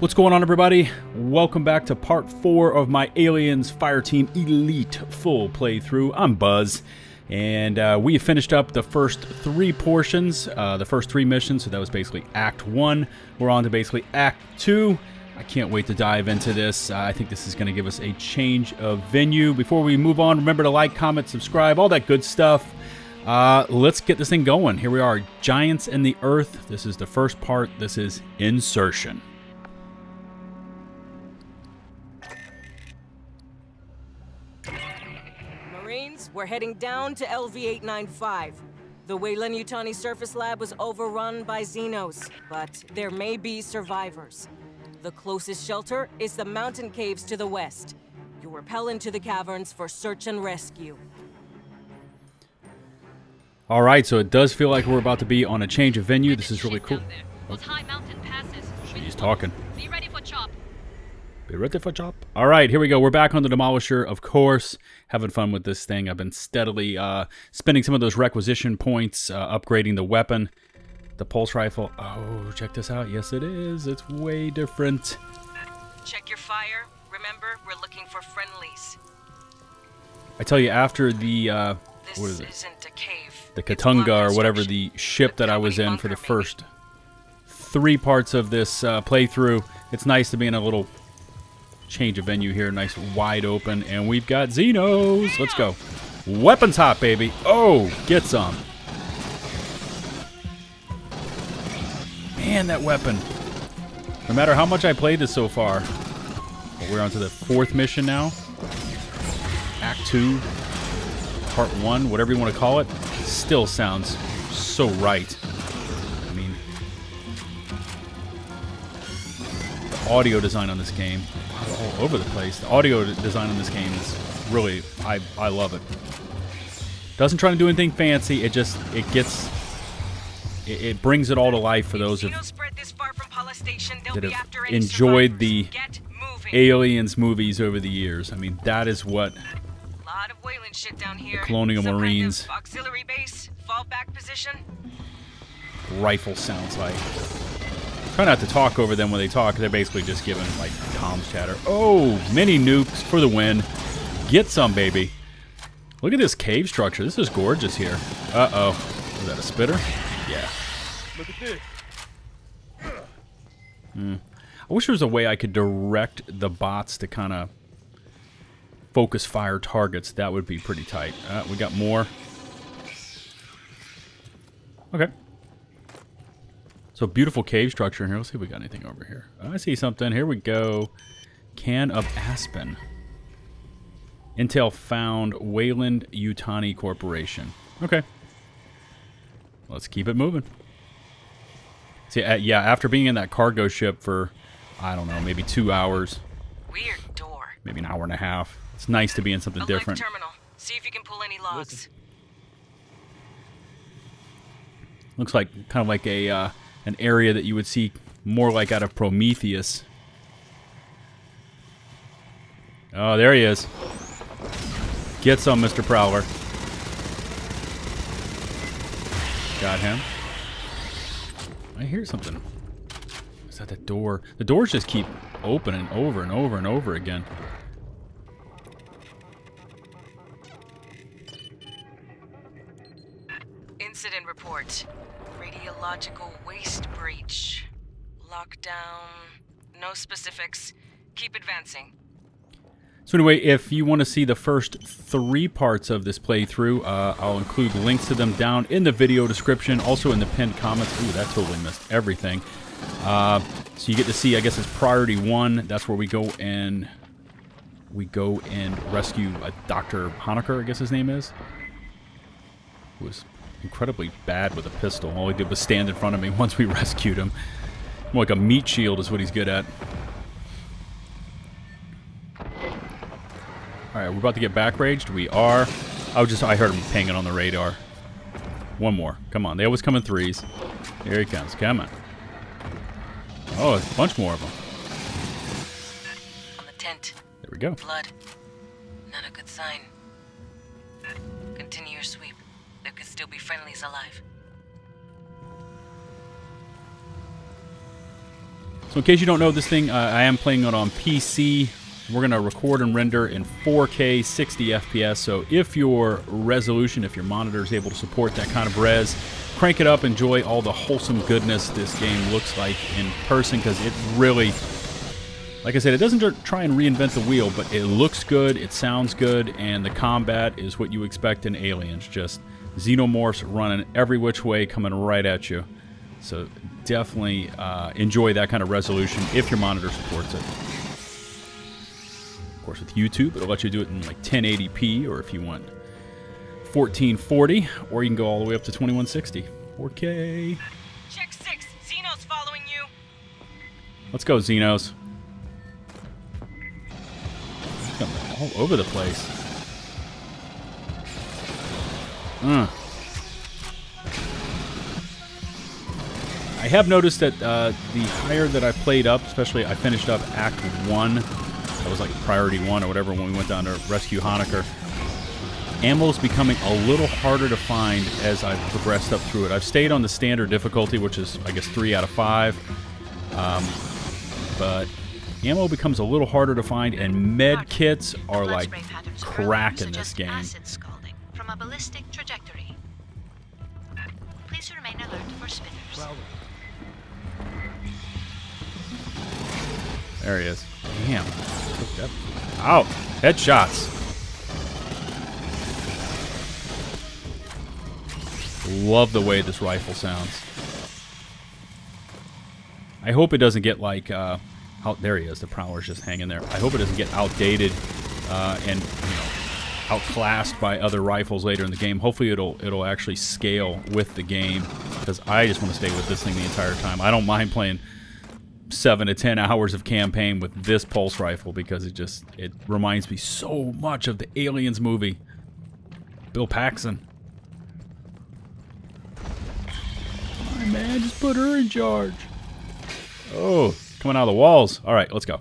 What's going on, everybody? Welcome back to part 4 of my Aliens Fireteam Elite full playthrough. I'm Buzz, and we finished up the first 3 portions, the first 3 missions, so that was basically Act 1. We're on to basically Act 2. I can't wait to dive into this. I think this is going to give us a change of venue. Before we move on, remember to like, comment, subscribe, all that good stuff. Let's get this thing going. Here we are, Giants in the Earth. This is the first part. This is Insertion. We're heading down to LV-895. The Weyland-Yutani surface lab was overrun by Xenos, but there may be survivors. The closest shelter is the mountain caves to the west. You rappel into the caverns for search and rescue. All right, so it does feel like we're about to be on a change of venue. This is really cool. Those high mountain passes. She's talking. Be ready for chop. Be ready for chop. All right, here we go. We're back on the Demolisher, of course. Having fun with this thing. I've been steadily spending some of those requisition points, upgrading the weapon. The Pulse Rifle. Oh, check this out. Yes, it is. It's way different. Check your fire. Remember, we're looking for friendlies. I tell you, after the... what is it? The Katanga or whatever, the ship that I was in for the first 3 parts of this playthrough, it's nice to be in a little... change of venue here, nice wide open, and we've got Xenos. Let's go. Weapons hot, baby. Oh, get some. Man, that weapon. No matter how much I played this so far, but we're on to the 4th mission now. Act 2, Part 1, whatever you want to call it, still sounds so right. I mean, the audio design on this game. All over the place. The audio design in this game is really, I love it. Doesn't try to do anything fancy. It just, it brings it all to life for those that have enjoyed the Aliens movies over the years. I mean, that is what the Colonial Marines auxiliary base, fallback position, rifle sounds like. Try not to talk over them when they talk. They're basically just giving, like, comms chatter. Oh, mini nukes for the win. Get some, baby. Look at this cave structure. This is gorgeous here. Uh-oh. Is that a spitter? Yeah. Look at this. I wish there was a way I could direct the bots to kind of focus fire targets. That would be pretty tight. We got more. Okay. So beautiful cave structure in here. Let's see if we got anything over here. I see something. Here we go. Can of Aspen. Intel found. Weyland-Yutani Corporation. Okay. Let's keep it moving. See, yeah, after being in that cargo ship for, I don't know, maybe 2 hours. Weird door. Maybe an hour and a half. It's nice to be in something different. Terminal. See if you can pull any logs. Listen. Looks like kind of like a... an area that you would see more like out of Prometheus. Oh, there he is. Get some, Mr. Prowler. Got him. I hear something. Is that the door? The doors just keep opening over and over and over again. Incident report. Radiological waste breach. Lockdown. No specifics. Keep advancing. So anyway, if you want to see the first 3 parts of this playthrough, I'll include links to them down in the video description, also in the pinned comments. Ooh, that totally missed everything. So you get to see, I guess it's priority 1. That's where we go and rescue Dr. Honecker, I guess his name is. Who was incredibly bad with a pistol. All he did was stand in front of me once we rescued him. More like a meat shield is what he's good at. Alright, we're about to get backraged. We are. I heard him pinging on the radar. One more. Come on. They always come in 3s. Here he comes. Come on. Oh, a bunch more of them. On the tent. There we go. Blood. Not a good sign. Continue your sweep. There could still be friendlies alive. So in case you don't know this thing, I am playing it on PC. We're going to record and render in 4K, 60 FPS. So if your resolution, if your monitor is able to support that kind of res, crank it up, enjoy all the wholesome goodness this game looks like in person, because it really, like I said, it doesn't try and reinvent the wheel, but it looks good, it sounds good, and the combat is what you expect in Aliens. Just Xenomorphs running every which way, coming right at you. So definitely enjoy that kind of resolution if your monitor supports it. Of course, with YouTube, it'll let you do it in like 1080p, or if you want 1440, or you can go all the way up to 2160. 4K. Check 6. Xenos following you. Let's go, Xenos. All over the place. I have noticed that the higher that I played up, especially I finished up Act 1, that was like Priority 1 or whatever when we went down to rescue Honecker, ammo is becoming a little harder to find as I've progressed up through it. I've stayed on the standard difficulty, which is, I guess, 3 out of 5, but ammo becomes a little harder to find, and med kits are like crack in this game. From a ballistic trajectory. Please remain alert for spinners. There he is. Damn. Ow! Headshots. Love the way this rifle sounds. I hope it doesn't get like, there he is. The Prowler's just hanging there. I hope it doesn't get outdated and, you know, outclassed by other rifles later in the game. Hopefully it'll actually scale with the game, because I just want to stay with this thing the entire time. I don't mind playing 7 to 10 hours of campaign with this pulse rifle, because it reminds me so much of the Aliens movie. Bill Paxton. All right, man, just put her in charge. Oh. Coming out of the walls. All right, let's go.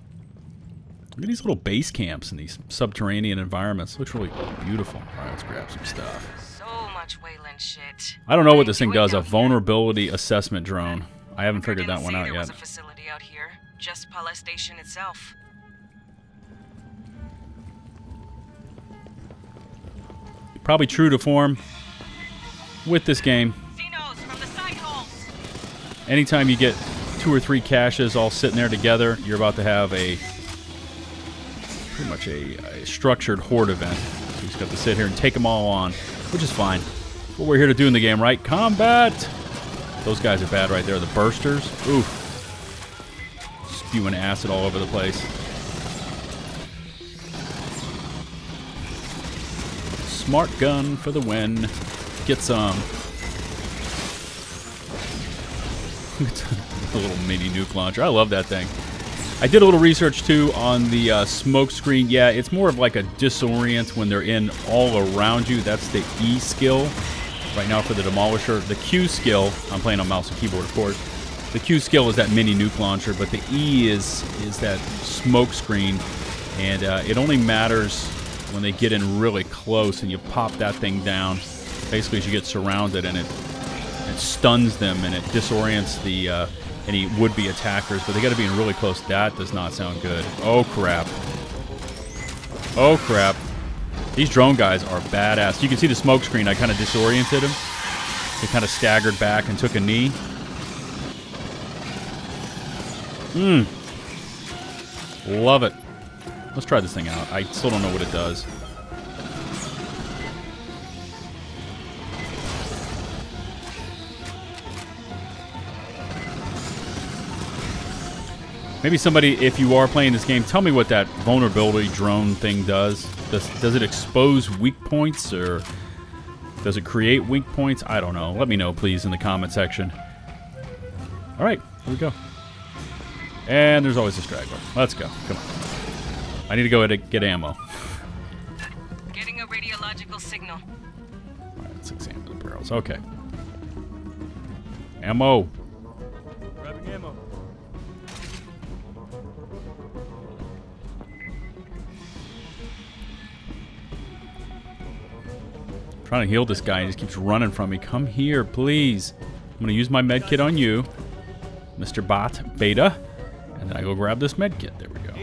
Look at these little base camps in these subterranean environments. Looks really beautiful. All right, let's grab some stuff. So much Weyland shit. I don't know what this thing does. A vulnerability assessment drone. I haven't figured that one out yet. There was a facility out here, just Bala Station itself. Probably true to form with this game. Anytime you get 2 or 3 caches all sitting there together, you're about to have a pretty much a structured horde event. So you just got to sit here and take them all on, which is fine. That's what we're here to do in the game, right? Combat! Those guys are bad right there. The bursters. Oof. Spewing acid all over the place. Smart gun for the win. Get some. A little mini nuke launcher. I love that thing. I did a little research too on the smoke screen. Yeah, it's more of like a disorient when they're in all around you. That's the E skill right now for the Demolisher. The Q skill, I'm playing on mouse and keyboard of course. The Q skill is that mini nuke launcher, but the E is that smoke screen, and it only matters when they get in really close and you pop that thing down. Basically, as you get surrounded and it stuns them and it disorients the any would-be attackers, but they got to be in really close. That does not sound good. Oh, crap. Oh, crap. These drone guys are badass. You can see the smoke screen. I kind of disoriented them. They kind of staggered back and took a knee. Love it. Let's try this thing out. I still don't know what it does. Maybe somebody, if you are playing this game, tell me what that vulnerability drone thing does. Does it expose weak points, or does it create weak points? I don't know. Let me know, please, in the comment section. All right, here we go. And there's always a straggler. Let's go. Come on. I need to go and get ammo. Getting a radiological signal. All right, let's examine the barrels. Okay. Ammo. Grabbing ammo. Trying to heal this guy, and he just keeps running from me. Come here, please. I'm going to use my med kit on you, Mr. Bot Beta. And then I go grab this med kit. There we go.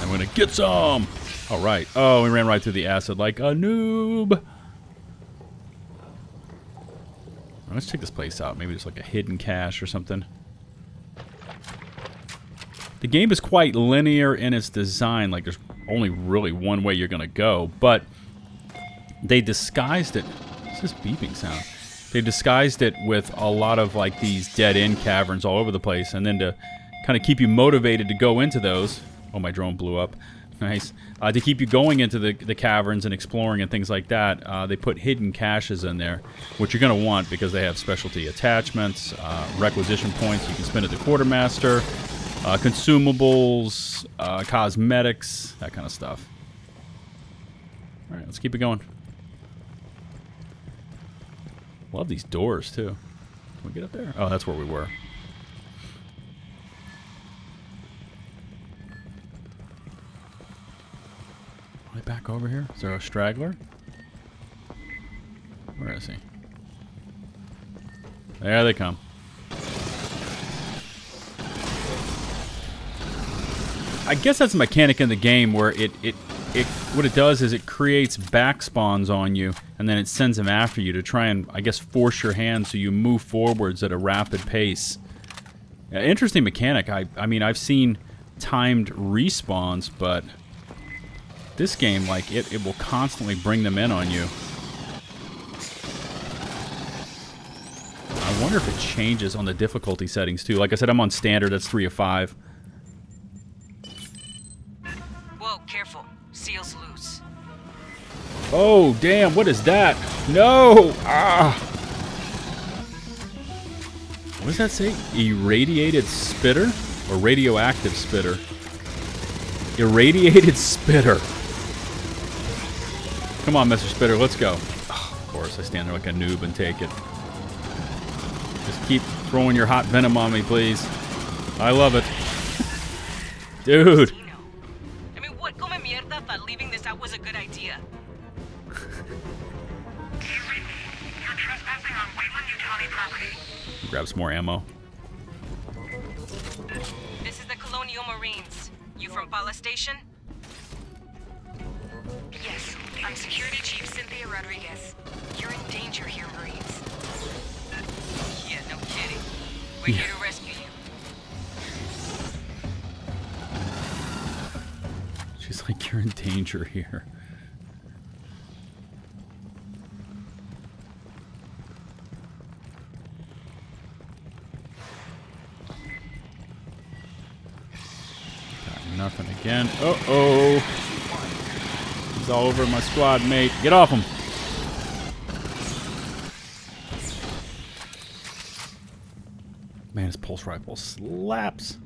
I'm gonna get some. All right. Oh, we ran right through the acid like a noob. Let's check this place out. Maybe there's like a hidden cache or something. The game is quite linear in its design. Like there's only really one way you're gonna go, but they disguised it. What's this beeping sound? They disguised it with a lot of like these dead-end caverns all over the place, and then to kind of keep you motivated to go into those. Oh, my drone blew up. Nice. To keep you going into the caverns and exploring and things like that, they put hidden caches in there, which you're going to want because they have specialty attachments, requisition points you can spend at the quartermaster, consumables, cosmetics, that kind of stuff. All right, let's keep it going. Love these doors, too. Can we get up there? Oh, that's where we were. Way back over here? Is there a straggler? Where is he? There they come. I guess that's a mechanic in the game where what it does is it creates back spawns on you, and then it sends them after you to try and, I guess, force your hand so you move forwards at a rapid pace. Interesting mechanic. I mean, I've seen timed respawns, but this game, like, it will constantly bring them in on you. I wonder if it changes on the difficulty settings, too. Like I said, I'm on standard. That's 3 of 5. Oh, damn, what is that? No! Ah! What does that say? Irradiated spitter? Or radioactive spitter? Irradiated spitter. Come on, Mr. Spitter, let's go. Oh, of course, I stand there like a noob and take it. Just keep throwing your hot venom on me, please. I love it. Dude. I mean, what come mierda thought leaving this out was a good idea? Grab some more ammo. This is the Colonial Marines. You from Bala Station? Yes, I'm Security Chief Cynthia Rodriguez. You're in danger here, Marines. Yeah, no kidding. We're here to rescue you. She's like, you're in danger here. Nothing again. Uh-oh. He's all over my squad mate. Get off him. Man, his pulse rifle slaps.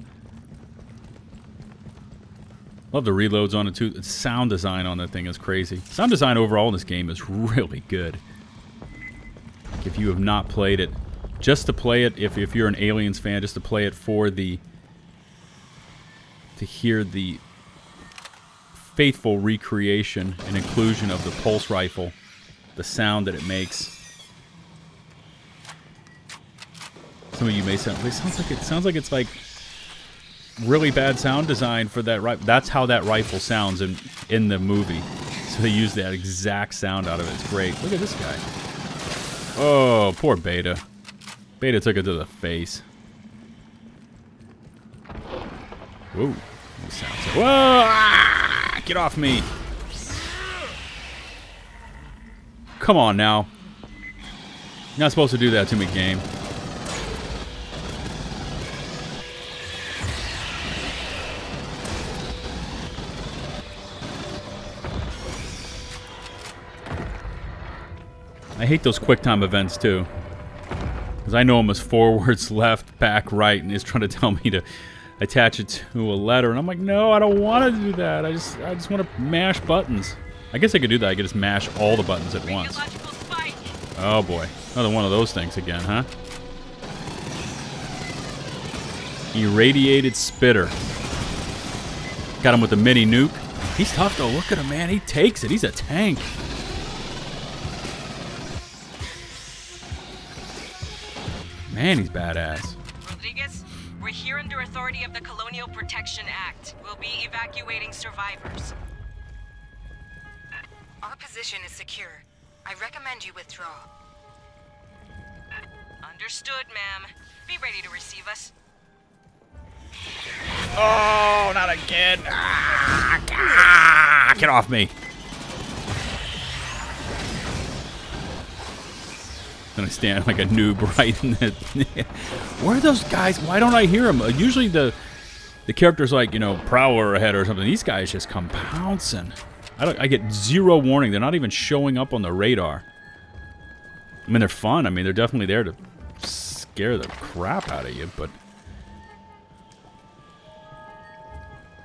Love the reloads on it too. The sound design on that thing is crazy. Sound design overall in this game is really good. Like if you have not played it, just to play it, if you're an Aliens fan, just to play it for the to hear the faithful recreation and inclusion of the pulse rifle, the sound that it makes. Some of you may sound, it sounds like it's like really bad sound design for that rifle. That's how that rifle sounds in the movie. So they use that exact sound out of it. It's great. Look at this guy. Oh, poor Beta. Beta took it to the face. Whoa. Whoa! Ah, get off me! Come on now. You're not supposed to do that to me, game. I hate those quick time events too. Because I know them as forwards, left, back, right, and he's trying to tell me to attach it to a letter, and I'm like, no, I don't want to do that. I just want to mash buttons. I guess I could do that. I could just mash all the buttons at once. Oh boy, another one of those things again, huh? Irradiated spitter. Got him with the mini nuke. He's tough though. Look at him, man. He takes it. He's a tank. Man, he's badass. Rodriguez, We're here under authority of the Colonial Protection Act. We'll be evacuating survivors. Our position is secure. I recommend you withdraw. Understood, ma'am. Be ready to receive us. Oh, not again. Ah, get off me. I'm gonna stand like a noob right in the... Where are those guys? Why don't I hear them? Usually the characters like, you know, Prowler ahead or something. These guys just come pouncing. I get zero warning. They're not even showing up on the radar. I mean, they're fun. I mean, they're definitely there to scare the crap out of you, but...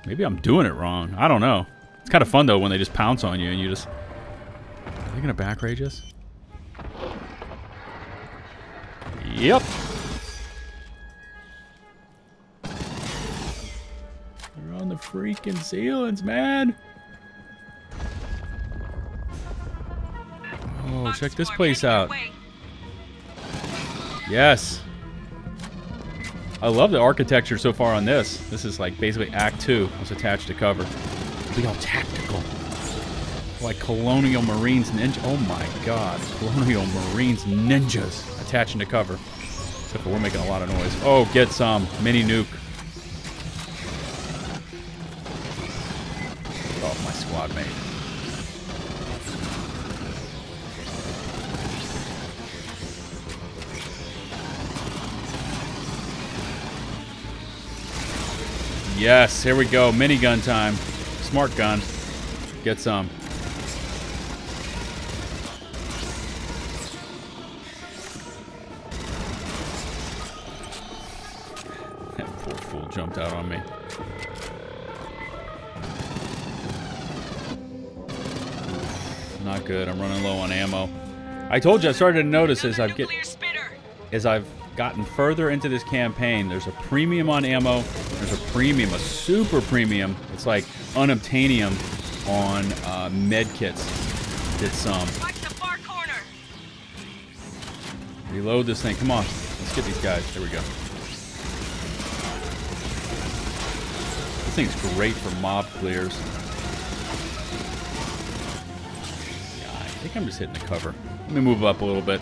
Maybe I'm doing it wrong. I don't know. It's kind of fun, though, when they just pounce on you and you just... Are they gonna backrage us? Yep. You're on the freaking ceilings, man. Oh, check this place out. Yes. I love the architecture so far on this. This is like basically Act 2 was attached to cover. Be all tactical. Like Colonial Marines Ninja. Oh my god. Colonial Marines Ninjas attaching to cover. Except for we're making a lot of noise. Oh, get some. Mini nuke. Get off my squad mate. Yes, here we go. Minigun time. Smart gun. Get some. That poor fool jumped out on me. Not good. I'm running low on ammo. I told you, I started to notice as I've gotten further into this campaign, there's a premium on ammo. There's a premium, a super premium. It's like unobtainium on med kits. Did some. Reload this thing. Come on, let's get these guys. There we go. This thing's great for mob clears. Yeah, I think I'm just hitting the cover. Let me move up a little bit.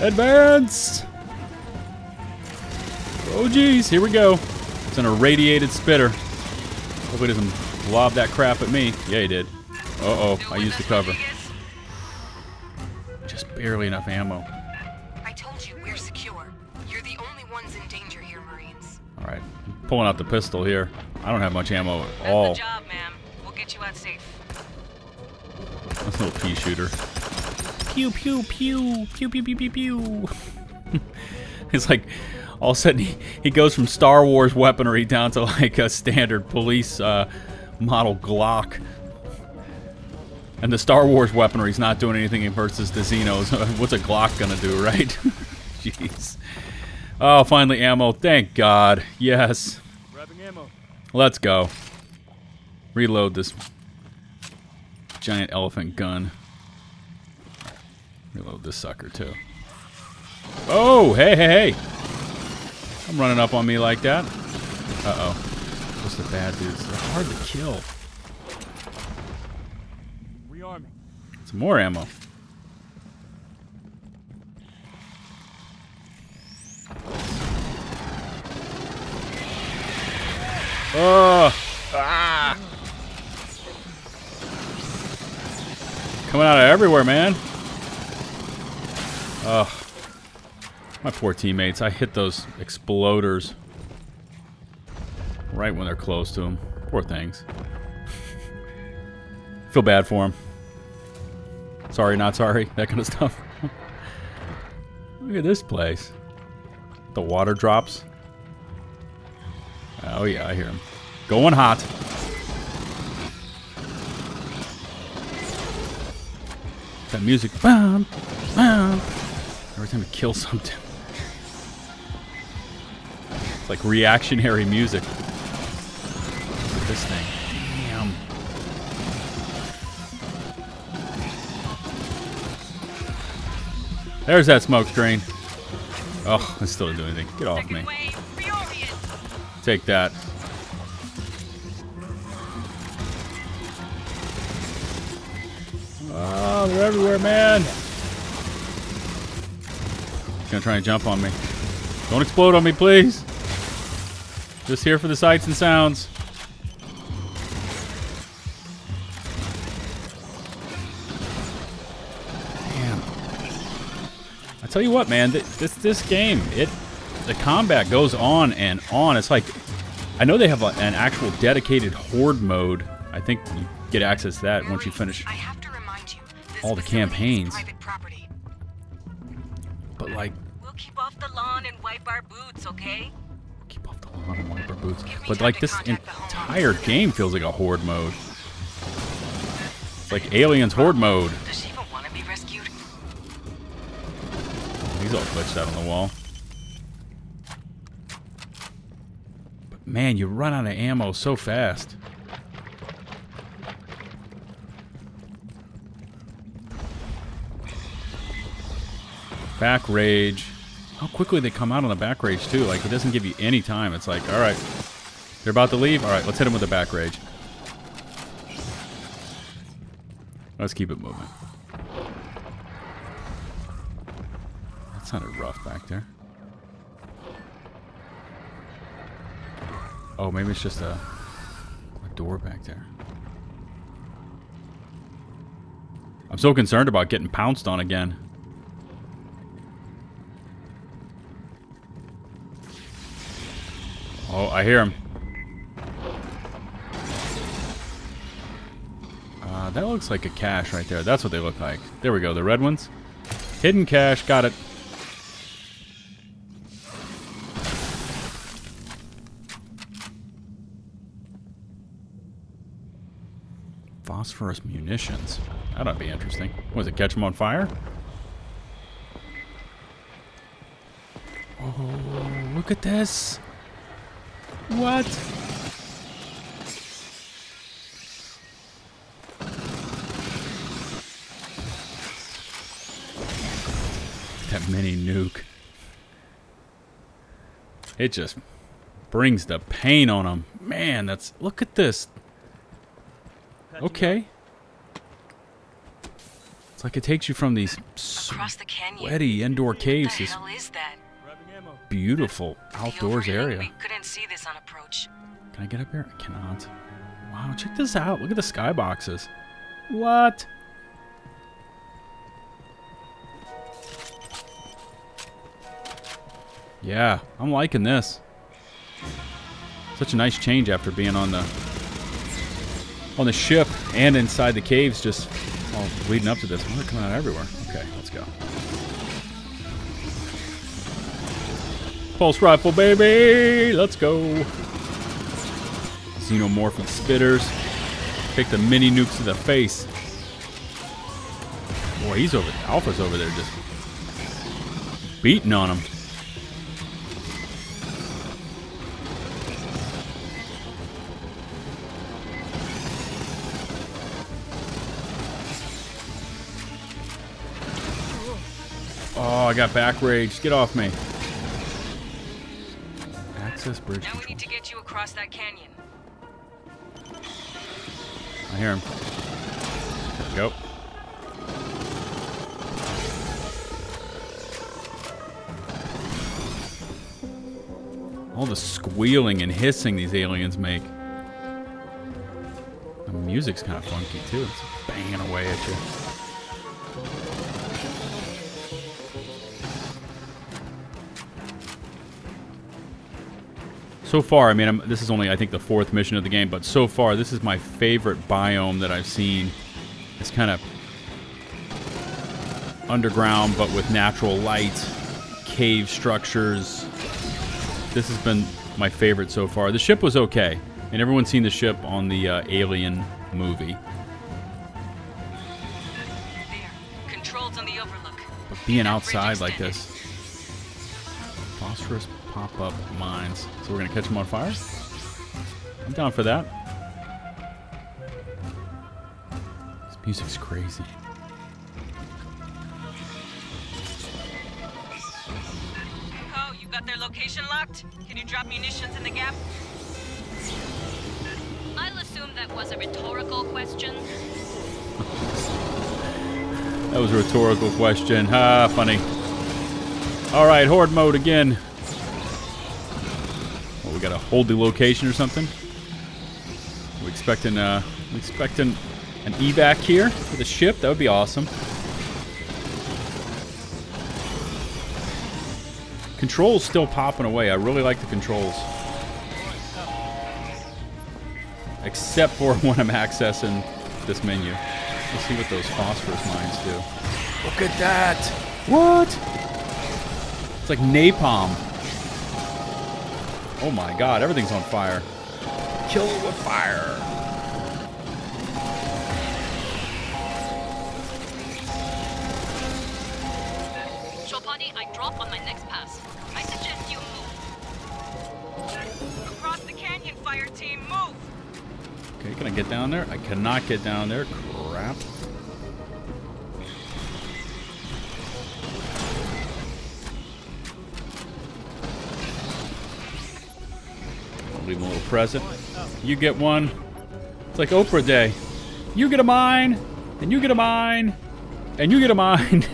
Advance! Oh geez, here we go. It's an irradiated spitter. Hope it doesn't lob that crap at me. Yeah, he did. Uh-oh, I used the cover. Just barely enough ammo. I told you we're secure. You're the only ones in danger here, Marines. All right, I'm pulling out the pistol here. I don't have much ammo at all. Good job, ma'am. We'll get you out safe. That's a little pea shooter. Pew pew pew pew pew pew pew pew. It's like. All of a sudden, he goes from Star Wars weaponry down to like a standard police model Glock. And the Star Wars weaponry's not doing anything versus the Xenos. What's a Glock gonna do, right? Jeez. Oh, finally ammo. Thank God. Yes. Grabbing ammo. Let's go. Reload this giant elephant gun. Reload this sucker, too. Oh, hey, hey, hey. I'm running up on me like that. Uh-oh. Just the bad dudes. They're hard to kill. Rearming. Some more ammo. Oh! Ah! Coming out of everywhere, man. Oh. My poor teammates, I hit those exploders right when they're close to them. Poor things. Feel bad for them. Sorry, not sorry, that kind of stuff. Look at this place. The water drops. Oh yeah, I hear them. Going hot. That music. Bam, bam. Every time we kill something. It's like reactionary music. Look at this thing. Damn. There's that smoke screen. Oh, I still didn't do anything. Get off me. Take that. Oh, they're everywhere, man. He's gonna try and jump on me. Don't explode on me, please. Just here for the sights and sounds. Damn. I tell you what, man, this game, the combat goes on and on. It's like, I know they have an actual dedicated horde mode. I think you get access to that once you finish all the campaigns. But like, we'll keep off the lawn and wipe our boots, okay? But like, this entire game feels like a horde mode. It's like Aliens horde mode. Does she even want to be rescued? He's all glitched out on the wall. But man, you run out of ammo so fast. Back rage. How quickly they come out on the back rage too. Like, it doesn't give you any time. It's like, all right, they're about to leave. All right, let's hit them with a back rage. Let's keep it moving. That sounded rough back there. Oh, maybe it's just a door back there. I'm so concerned about getting pounced on again. Oh, I hear him. That looks like a cache right there. That's what they look like. There we go, the red ones. Hidden cache, got it. Phosphorus munitions. That ought to be interesting. Was it catch them on fire? Oh, look at this. What? That mini nuke. It just brings the pain on them. Man, that's... Look at this. Okay. It's like it takes you from these sweaty indoor caves. What the hell is that? Beautiful outdoors area. We couldn't see this on approach. Can I get up here? I cannot. Wow, check this out. Look at the skyboxes. What? Yeah, I'm liking this. Such a nice change after being on the ship and inside the caves, just all leading up to this. They're coming out everywhere. Okay, let's go. Pulse rifle, baby! Let's go! Xenomorph and spitters. Pick the mini nukes to the face. Boy, he's over there. Alpha's over there just beating on him. Oh, I got back rage. Get off me. This bridge now control. We need to get you across that canyon. I hear him. There we go. All the squealing and hissing these aliens make. The music's kind of funky too. It's banging away at you. So far, I mean, this is only, I think, the fourth mission of the game, but so far, this is my favorite biome that I've seen. It's kind of underground, but with natural light, cave structures. This has been my favorite so far. The ship was okay, and everyone's seen the ship on the Alien movie. There. Controls on the overlook. But being outside like this, phosphorus pop-up mines. So we're gonna catch them on fire? I'm down for that. This music's crazy. Oh, you got their location. station locked? Can you drop munitions in the gap? I'll assume that was a rhetorical question. That was a rhetorical question. Ah, funny. Alright, horde mode again. Well, we gotta hold the location or something. We're expecting an evac here for the ship. That would be awesome. Controls still popping away. I really like the controls. Except for when I'm accessing this menu. Let's see what those phosphorus mines do. Look at that! What? It's like napalm. Oh my god, everything's on fire. Kill it with fire. Chopani, I drop on my next pass. I suggest you move. Across the canyon, fire team, move! Okay, can I get down there? I cannot get down there. Crap. I'll leave him a little present. You get one. It's like Oprah Day. You get a mine, and you get a mine, and you get a mine.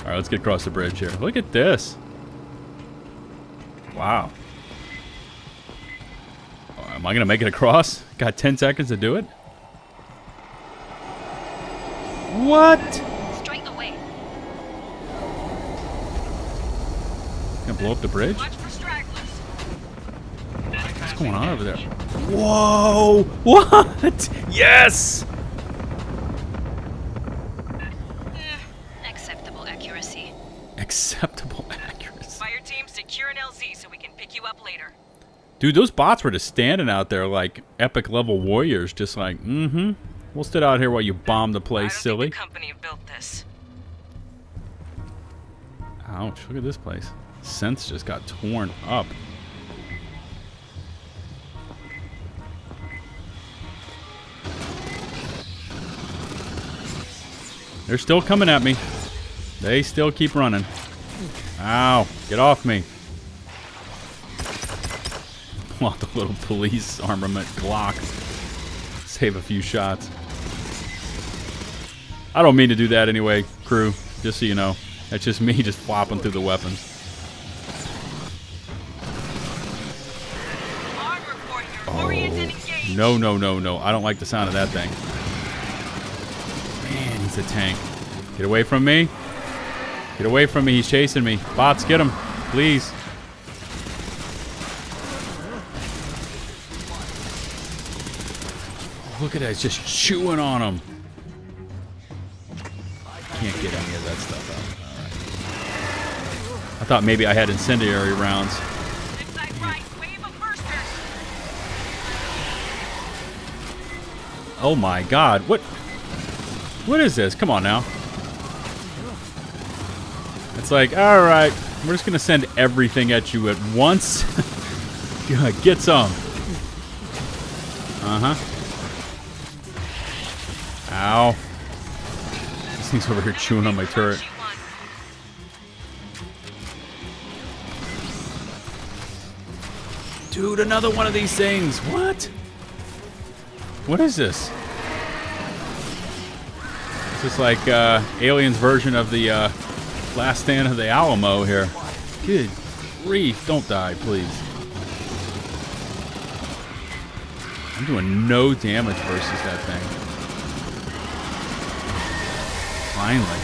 Alright, let's get across the bridge here. Look at this. Wow. Am I gonna make it across? Got 10 seconds to do it? What? Straight away. Gonna blow up the bridge? What's going on over there? Whoa! What? Yes! Acceptable accuracy. Acceptable accuracy. Fire team, secure an LZ so we can pick you up later. Dude, those bots were just standing out there like epic level warriors, just like, mm-hmm. We'll sit out here while you bomb the place, silly. I don't think the company built this. Ouch, look at this place. Synths just got torn up. They're still coming at me. They still keep running. Ow, get off me. Off the little police armament Glock. Save a few shots. I don't mean to do that anyway, crew. Just so you know. That's just me just flopping through the weapons. Oh. No, no, no, no. I don't like the sound of that thing. Man, he's a tank. Get away from me. Get away from me. He's chasing me. Bots, get him. Please. Look at that, it's just chewing on them. Can't get any of that stuff out. All right. I thought maybe I had incendiary rounds. Oh my god, what? What is this? Come on now. It's like, alright, we're just gonna send everything at you at once. Get some. Uh-huh. Ow. This thing's over here chewing on my turret. Dude, another one of these things. What? What is this? This is like Alien's version of the Last Stand of the Alamo here. Good grief. Don't die, please. I'm doing no damage versus that thing. Finally.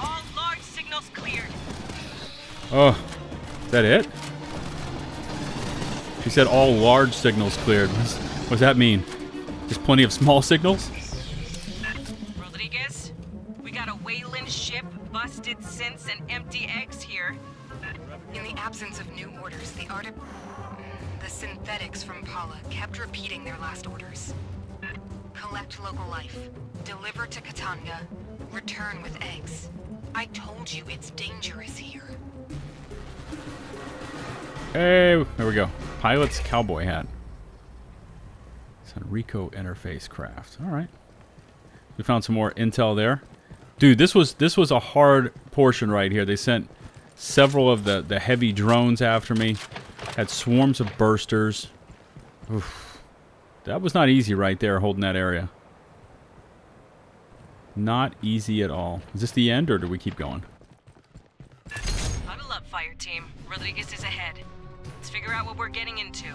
All large signals cleared. Oh, is that it? She said all large signals cleared. What does that mean? Just plenty of small signals? Rodriguez, we got a Weyland ship, busted synths, and empty eggs here. In the absence of new orders, the synthetics from Pala kept repeating their last orders. Collect local life, deliver to Katanga, return with eggs. I told you it's dangerous here. Hey, there we go. Pilot's cowboy hat. Rico interface craft. All right. We found some more intel there. Dude, this was a hard portion right here. They sent several of the heavy drones after me. Had swarms of bursters. Oof. That was not easy right there, holding that area. Not easy at all. Is this the end, or do we keep going? Huddle up, fire team. Rodriguez is ahead. Let's figure out what we're getting into.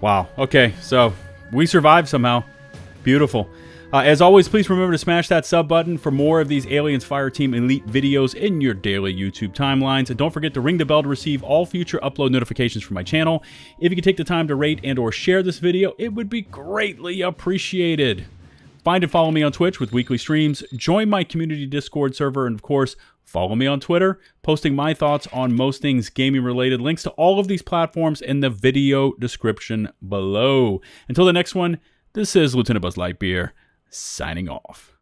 Wow. Okay, so we survived somehow. Beautiful. As always, please remember to smash that sub button for more of these Aliens Fireteam Elite videos in your daily YouTube timelines. And don't forget to ring the bell to receive all future upload notifications from my channel. If you could take the time to rate and or share this video, it would be greatly appreciated. Find and follow me on Twitch with weekly streams. Join my community Discord server. And of course, follow me on Twitter, posting my thoughts on most things gaming related. Links to all of these platforms in the video description below. Until the next one, this is Lieutenant Buzz Lightbeer, signing off.